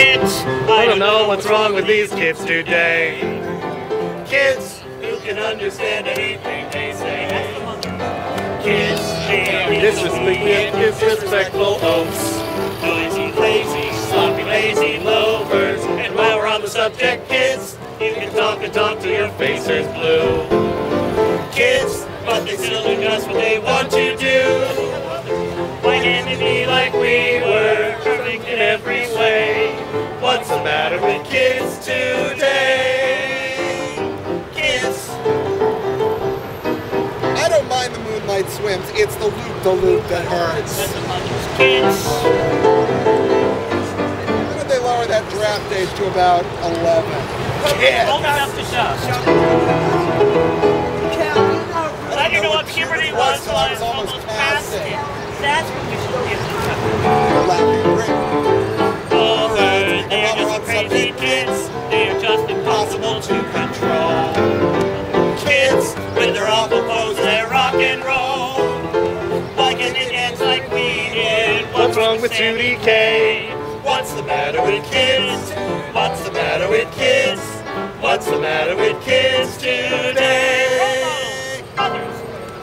Kids, I don't know what's wrong with these kids today. Kids who can understand anything they say. Kids, disrespectful oafs, noisy, lazy, sloppy, lazy loafers. And while we're on the subject, kids, you can talk and talk till your face is blue. Kids, but they still do just what they want to do. Why can't it be like we were, perfect in every way? What's the matter with kids today? Kids. I don't mind the moonlight swims. It's the loop-de-loop that hurts. Kids. Why don't they lower that draft age to about 11? Kids. Open up the show. I didn't know what puberty was until I was almost past it. That's what we should give them. Over there, they are just crazy kids. They are just impossible to control. Kids, with their awful pose, they're rock and roll. Why can't it end like we did? What's wrong with Sammy Kaye? What's the matter with kids? What's the matter with kids? What's the matter with kids?